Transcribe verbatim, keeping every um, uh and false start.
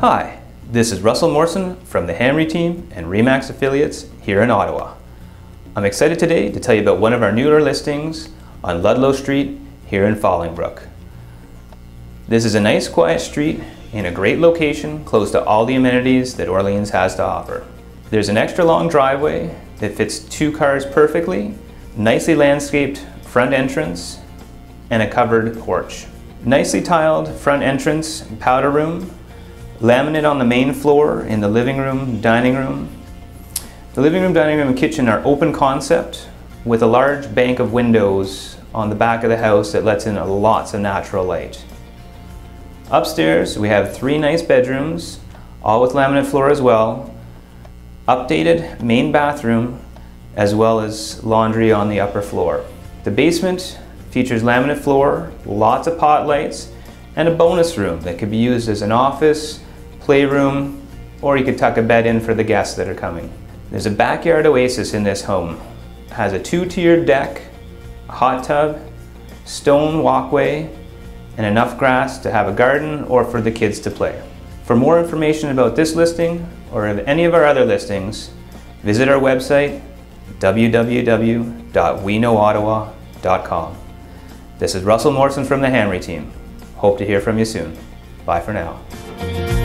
Hi, this is Russell Morrison from the Hamre Team and RE/MAX affiliates here in Ottawa. I'm excited today to tell you about one of our newer listings on Ludlowe Street here in Fallingbrook. This is a nice quiet street in a great location close to all the amenities that Orleans has to offer. There's an extra long driveway that fits two cars perfectly, nicely landscaped front entrance, and a covered porch. Nicely tiled front entrance and powder room, laminate on the main floor in the living room, dining room. The living room, dining room, and kitchen are open concept with a large bank of windows on the back of the house that lets in lots of natural light. Upstairs, we have three nice bedrooms, all with laminate floor as well, updated main bathroom, as well as laundry on the upper floor. The basement features laminate floor, lots of pot lights, and a bonus room that could be used as an office, playroom, or you could tuck a bed in for the guests that are coming. There's a backyard oasis in this home. It has a two-tiered deck, a hot tub, stone walkway, and enough grass to have a garden or for the kids to play. For more information about this listing or of any of our other listings, visit our website w w w dot we know ottawa dot com. This is Russell Morrison from the Hamre Team. Hope to hear from you soon. Bye for now.